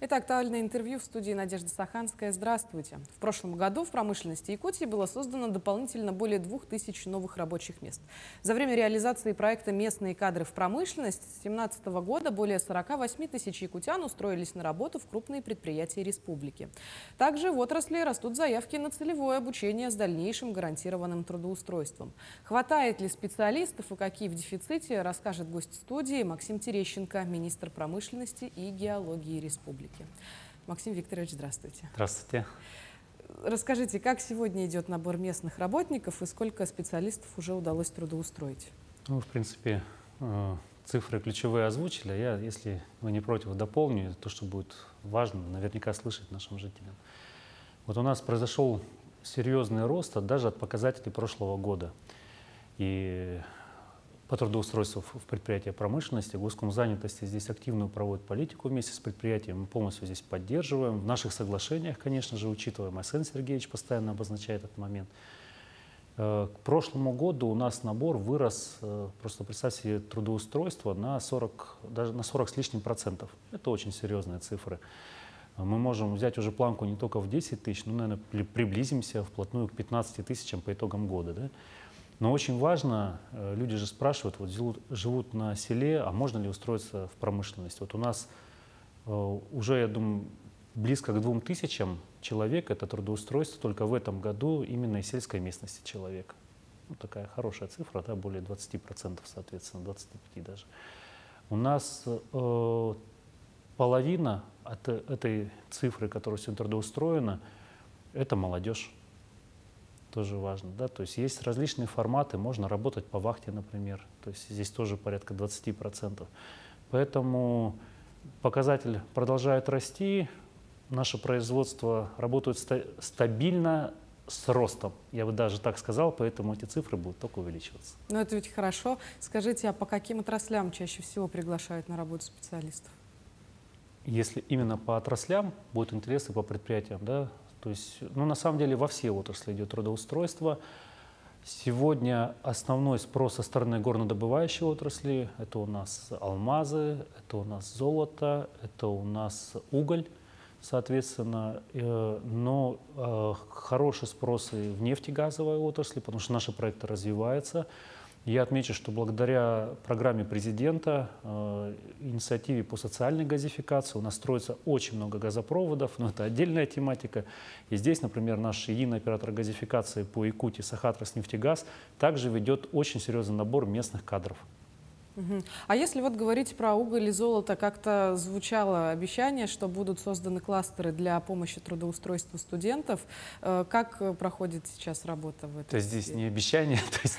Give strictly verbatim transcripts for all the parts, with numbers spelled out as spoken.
Это актуальное интервью, в студии Надежда Саханская. Здравствуйте. В прошлом году в промышленности Якутии было создано дополнительно более двух тысяч новых рабочих мест. За время реализации проекта «Местные кадры в промышленность» с две тысячи семнадцатого года более сорока восьми тысяч якутян устроились на работу в крупные предприятия республики. Также в отрасли растут заявки на целевое обучение с дальнейшим гарантированным трудоустройством. Хватает ли специалистов и какие в дефиците, расскажет гость студии Максим Терещенко, министр промышленности и геологии республики. Максим Викторович, здравствуйте. Здравствуйте. Расскажите, как сегодня идет набор местных работников и сколько специалистов уже удалось трудоустроить? Ну, в принципе, цифры ключевые озвучили. Я, если вы не против, дополню то, что будет важно, наверняка слышать нашим жителям. Вот у нас произошел серьезный рост даже от показателей прошлого года. И по трудоустройству в предприятии промышленности, Госкомзанятости здесь активную проводит политику вместе с предприятием. Мы полностью здесь поддерживаем. В наших соглашениях, конечно же, учитываем. Айсен Сергеевич постоянно обозначает этот момент. К прошлому году у нас набор вырос, просто представьте себе, трудоустройство на сорок, даже на сорок с лишним процентов. Это очень серьезные цифры. Мы можем взять уже планку не только в десять тысяч, но, наверное, приблизимся вплотную к пятнадцати тысячам по итогам года. Да? Но очень важно, люди же спрашивают, вот живут, живут на селе, а можно ли устроиться в промышленность? Вот у нас уже, я думаю, близко к двум тысячам человек, это трудоустройство только в этом году именно из сельской местности человека. Ну, такая хорошая цифра, да, более двадцати процентов, соответственно, двадцати пяти процентов даже. У нас э, половина от этой цифры, которая сегодня трудоустроена, это молодежь. Тоже важно, да, то есть есть различные форматы, можно работать по вахте, например, то есть здесь тоже порядка двадцати процентов. Поэтому показатель продолжает расти, наше производство работает стабильно, с ростом, я бы даже так сказал, поэтому эти цифры будут только увеличиваться. Ну это ведь хорошо. Скажите, а по каким отраслям чаще всего приглашают на работу специалистов? Если именно по отраслям, будут интересы по предприятиям, да? То есть, ну, на самом деле во все отрасли идет трудоустройство. Сегодня основной спрос со стороны горнодобывающей отрасли – это у нас алмазы, это у нас золото, это у нас уголь, соответственно. Но хороший спрос и в нефтегазовой отрасли, потому что наши проекты развиваются. Я отмечу, что благодаря программе президента, э, инициативе по социальной газификации у нас строится очень много газопроводов, но это отдельная тематика. И здесь, например, наш единый оператор газификации по Якутии Сахатроснефтегаз также ведет очень серьезный набор местных кадров. А если вот говорить про уголь и золото, как-то звучало обещание, что будут созданы кластеры для помощи трудоустройству студентов. Как проходит сейчас работа в этом? Здесь не обещание, то есть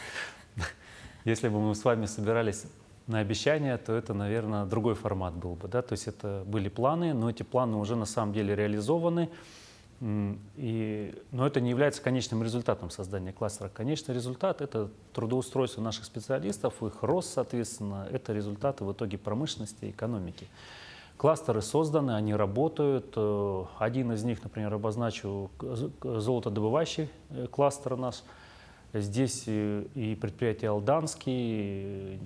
если бы мы с вами собирались на обещания, то это, наверное, другой формат был бы. Да? То есть это были планы, но эти планы уже на самом деле реализованы. И, но это не является конечным результатом создания кластера. Конечный результат – это трудоустройство наших специалистов, их рост, соответственно, это результаты в итоге промышленности и экономики. Кластеры созданы, они работают. Один из них, например, обозначу золотодобывающий кластер наш. Здесь и предприятия Алданский,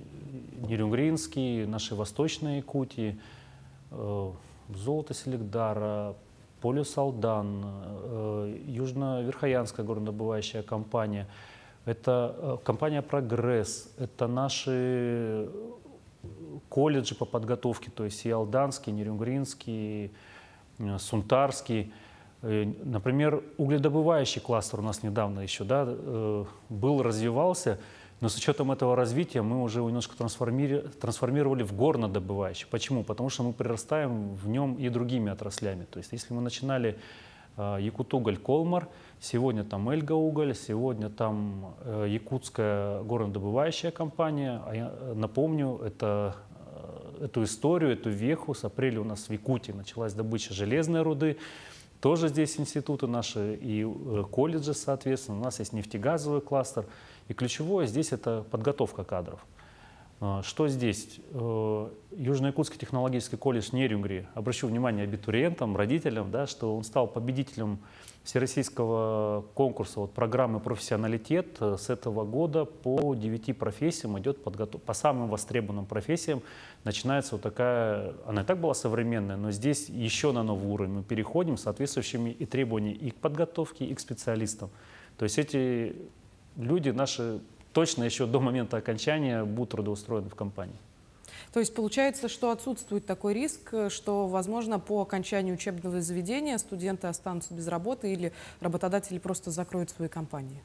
Нерюнгринский, наши восточные Якутии, Золото Селегдара, Полюс Алдан, Южно-Верхоянская горнодобывающая компания, это компания «Прогресс», это наши колледжи по подготовке, то есть и Алданский, и Нерюнгринский, и Сунтарский. Например, угледобывающий кластер у нас недавно еще, да, был, развивался, но с учетом этого развития мы уже его немножко трансформировали, трансформировали в горнодобывающий. Почему? Потому что мы прирастаем в нем и другими отраслями. То есть если мы начинали Якутуголь-Колмар, сегодня там Эльга Уголь, сегодня там якутская горнодобывающая компания. А я напомню, это... эту историю, эту веху с апреля у нас в Якутии началась добыча железной руды. Тоже здесь институты наши и колледжи, соответственно. У нас есть нефтегазовый кластер. И ключевое здесь – это подготовка кадров. Что здесь? Южно-Якутский технологический колледж Нерюнгри. Обращу внимание абитуриентам, родителям, да, что он стал победителем всероссийского конкурса вот, программы «Профессионалитет». С этого года по девяти профессиям идет подготовка. По самым востребованным профессиям начинается вот такая... Она и так была современная, но здесь еще на новый уровень мы переходим с соответствующими и требованиями и к подготовке, и к специалистам. То есть эти люди наши... точно еще до момента окончания будут трудоустроены в компании. То есть получается, что отсутствует такой риск, что, возможно, по окончанию учебного заведения студенты останутся без работы или работодатели просто закроют свои компании?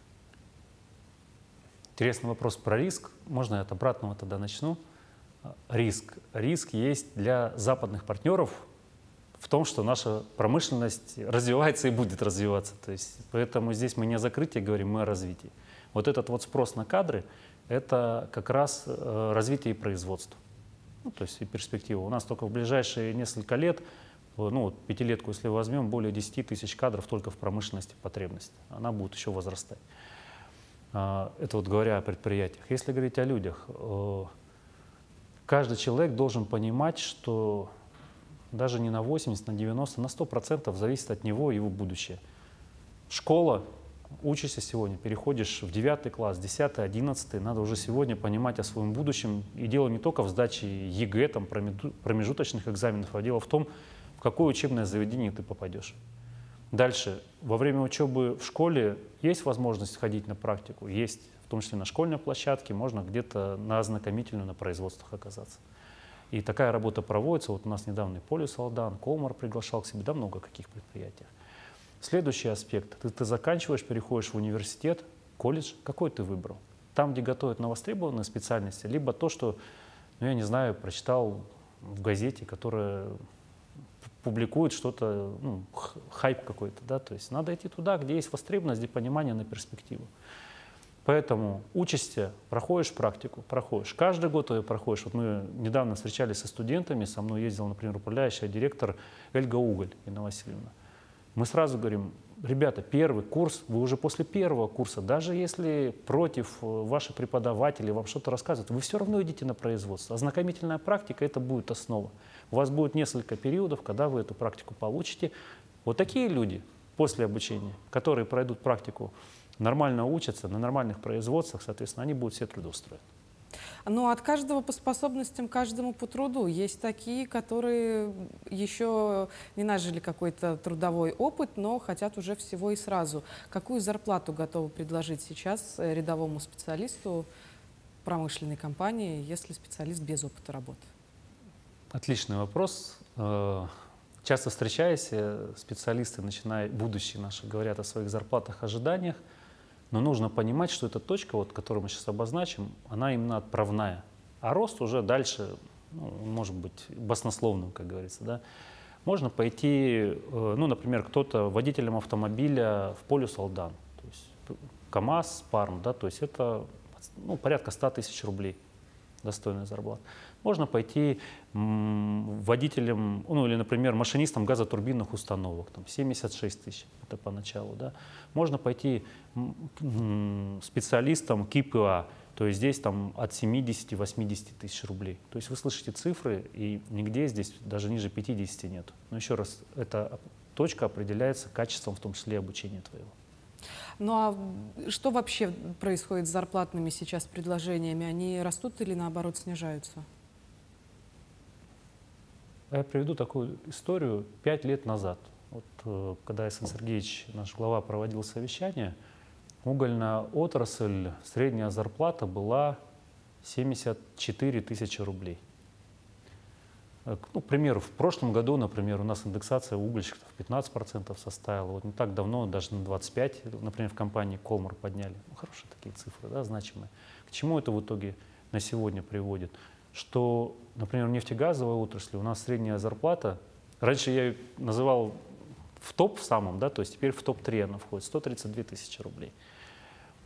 Интересный вопрос про риск. Можно я от обратного тогда начну? Риск. Риск есть для западных партнеров в том, что наша промышленность развивается и будет развиваться. То есть, поэтому здесь мы не о закрытии говорим, мы о развитии. Вот этот вот спрос на кадры – это как раз развитие и производство, ну, то есть и перспектива. У нас только в ближайшие несколько лет, ну, пятилетку, если возьмем, более десяти тысяч кадров только в промышленности потребность. Она будет еще возрастать. Это вот говоря о предприятиях. Если говорить о людях, каждый человек должен понимать, что даже не на восемьдесят, на девяносто, на сто процентов зависит от него его будущее. Школа. Учишься сегодня, переходишь в девятый класс, десятый, одиннадцатый, надо уже сегодня понимать о своем будущем. И дело не только в сдаче ЕГЭ, там, промежуточных экзаменов, а дело в том, в какое учебное заведение ты попадешь. Дальше, во время учебы в школе есть возможность ходить на практику? Есть, в том числе на школьной площадке, можно где-то на ознакомительную, на производствах оказаться. И такая работа проводится. Вот у нас недавно и Полюс Алдан, Комор приглашал к себе, да много каких предприятий. Следующий аспект. Ты, ты заканчиваешь, переходишь в университет, колледж. Какой ты выбрал? Там, где готовят на востребованные специальности, либо то, что, ну, я не знаю, прочитал в газете, которая публикует что-то, ну, хайп какой-то. Да? То есть надо идти туда, где есть востребованность, где понимание на перспективу. Поэтому учишься, проходишь практику, проходишь. Каждый год ее проходишь. Вот мы недавно встречались со студентами, со мной ездил, например, управляющий директор Эльга Уголь, Инна Васильевна. Мы сразу говорим, ребята, первый курс, вы уже после первого курса, даже если против ваши преподаватели вам что-то рассказывают, вы все равно идите на производство. Ознакомительная практика – это будет основа. У вас будет несколько периодов, когда вы эту практику получите. Вот такие люди после обучения, которые пройдут практику, нормально учатся, на нормальных производствах, соответственно, они будут все трудоустроены. Но от каждого по способностям, каждому по труду. Есть такие, которые еще не нажили какой-то трудовой опыт, но хотят уже всего и сразу. Какую зарплату готовы предложить сейчас рядовому специалисту промышленной компании, если специалист без опыта работы? Отличный вопрос. Часто встречаясь, специалисты, начиная будущие наши, говорят о своих зарплатах, ожиданиях. Но нужно понимать, что эта точка, вот, которую мы сейчас обозначим, она именно отправная. А рост уже дальше, ну, может быть, баснословным, как говорится. Да? Можно пойти, ну, например, кто-то водителем автомобиля в Полюс Алдан. То есть КамАЗ, ПАРМ, да, то есть это, ну, порядка ста тысяч рублей достойная зарплата. Можно пойти водителем, ну или, например, машинистом газотурбинных установок, там, семьдесят шесть тысяч, это поначалу, да. Можно пойти специалистом КИПА, то есть здесь там от семидесяти до восьмидесяти тысяч рублей. То есть вы слышите цифры, и нигде здесь даже ниже пятидесяти нет. Но еще раз, эта точка определяется качеством, в том числе обучения твоего. Ну а что вообще происходит с зарплатными сейчас предложениями? Они растут или наоборот снижаются? Я приведу такую историю пять лет назад. Вот, когда Айсен Сергеевич, наш глава, проводил совещание, угольная отрасль, средняя зарплата была семьдесят четыре тысячи рублей. Ну, к примеру, в прошлом году, например, у нас индексация угольщиков пятнадцать процентов составила. Вот не так давно, даже на двадцать пять процентов, например, в компании «Комор» подняли. Ну, хорошие такие цифры, да, значимые. К чему это в итоге на сегодня приводит? Что, например, в нефтегазовой отрасли у нас средняя зарплата, раньше я ее называл в топ в самом, да, то есть теперь в топ три она входит, сто тридцать две тысячи рублей.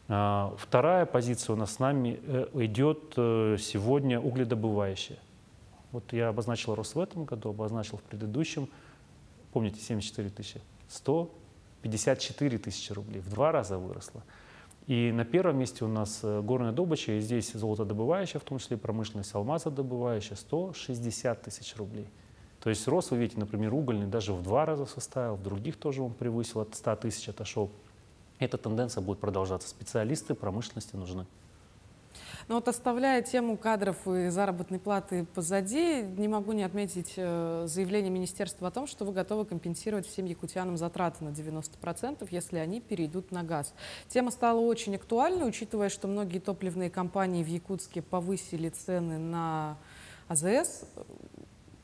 Вторая позиция у нас с нами идет сегодня угледобывающая. Вот я обозначил рост в этом году, обозначил в предыдущем, помните, семьдесят четыре тысячи, сто пятьдесят четыре тысячи рублей, в два раза выросло. И на первом месте у нас горная добыча, и здесь золотодобывающая, в том числе промышленность алмазодобывающая, сто шестьдесят тысяч рублей. То есть рост, вы видите, например, угольный даже в два раза составил, в других тоже он превысил, от ста тысяч отошел. Эта тенденция будет продолжаться. Специалисты промышленности нужны. Ну вот, оставляя тему кадров и заработной платы позади, не могу не отметить заявление министерства о том, что вы готовы компенсировать всем якутянам затраты на девяносто процентов, если они перейдут на газ. Тема стала очень актуальной, учитывая, что многие топливные компании в Якутске повысили цены на АЗС.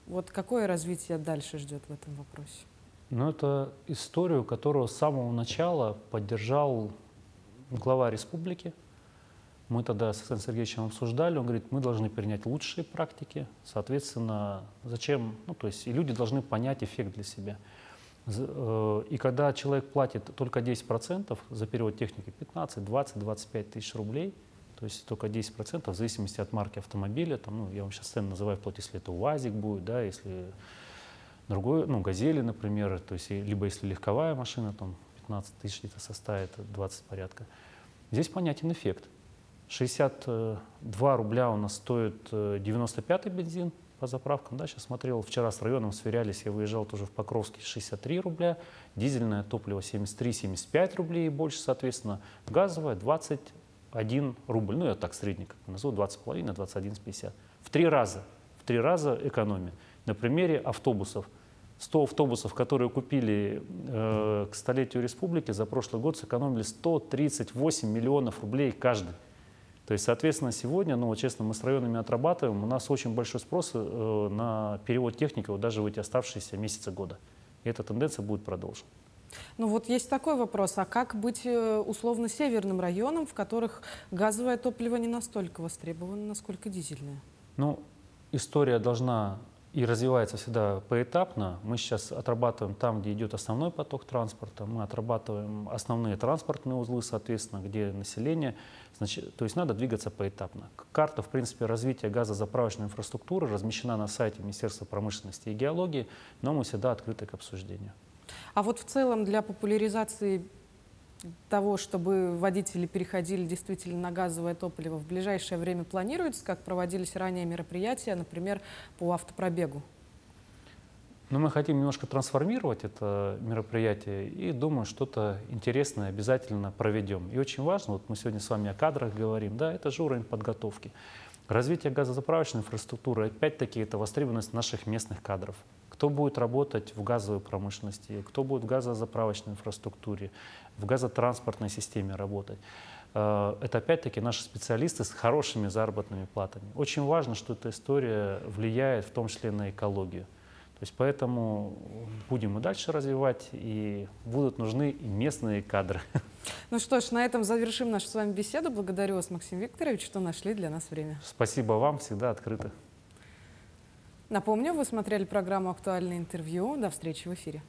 Вот какое развитие дальше ждет в этом вопросе? Ну, это историю, которую с самого начала поддержал глава республики. Мы тогда с Айсеном Сергеевичем обсуждали, он говорит, мы должны принять лучшие практики, соответственно, зачем, ну, то есть, и люди должны понять эффект для себя. И когда человек платит только десять процентов за перевод техники, пятнадцать, двадцать, двадцать пять тысяч рублей, то есть только десять процентов в зависимости от марки автомобиля, там, ну, я вам сейчас цены называю, вплоть, если это УАЗик будет, да, если другой, ну, газели, например, то есть, либо если легковая машина, там, пятнадцать тысяч где-то составит, двадцать порядка. Здесь понятен эффект. шестьдесят два рубля у нас стоит девяносто пятый бензин по заправкам. Да, сейчас смотрел, вчера с районом сверялись, я выезжал тоже в Покровский, шестьдесят три рубля. Дизельное топливо семьдесят три — семьдесят пять рублей и больше, соответственно. Газовое двадцать один рубль. Ну, я так средний как назову, двадцать с половиной — двадцать один с пятьдесят. В три раза. В три раза экономия. На примере автобусов. сто автобусов, которые купили э, к столетию республики, за прошлый год сэкономили сто тридцать восемь миллионов рублей каждый. То есть, соответственно, сегодня, ну, честно, мы с районами отрабатываем, у нас очень большой спрос э, на перевод техники вот даже в эти оставшиеся месяцы года. И эта тенденция будет продолжена. Ну вот есть такой вопрос, а как быть условно северным районом, в которых газовое топливо не настолько востребовано, насколько дизельное? Ну, история должна и развивается всегда поэтапно. Мы сейчас отрабатываем там, где идет основной поток транспорта, мы отрабатываем основные транспортные узлы, соответственно, где население. Значит, то есть надо двигаться поэтапно. Карта, в принципе, развития газозаправочной инфраструктуры размещена на сайте Министерства промышленности и геологии, но мы всегда открыты к обсуждению. А вот в целом для популяризации того, чтобы водители переходили действительно на газовое топливо, в ближайшее время планируется, как проводились ранее мероприятия, например, по автопробегу? Но мы хотим немножко трансформировать это мероприятие и, думаю, что-то интересное обязательно проведем. И очень важно, вот мы сегодня с вами о кадрах говорим, да, это же уровень подготовки. Развитие газозаправочной инфраструктуры, опять-таки, это востребованность наших местных кадров. Кто будет работать в газовой промышленности, кто будет в газозаправочной инфраструктуре, в газотранспортной системе работать. Это опять-таки наши специалисты с хорошими заработными платами. Очень важно, что эта история влияет в том числе на экологию. То есть поэтому будем и дальше развивать, и будут нужны и местные кадры. Ну что ж, на этом завершим нашу с вами беседу. Благодарю вас, Максим Викторович, что нашли для нас время. Спасибо вам, всегда открыто. Напомню, вы смотрели программу «Актуальное интервью». До встречи в эфире.